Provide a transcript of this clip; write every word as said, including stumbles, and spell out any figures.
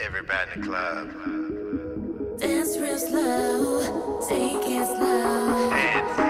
Everybody in the club. Dance real slow, take it slow. Dance.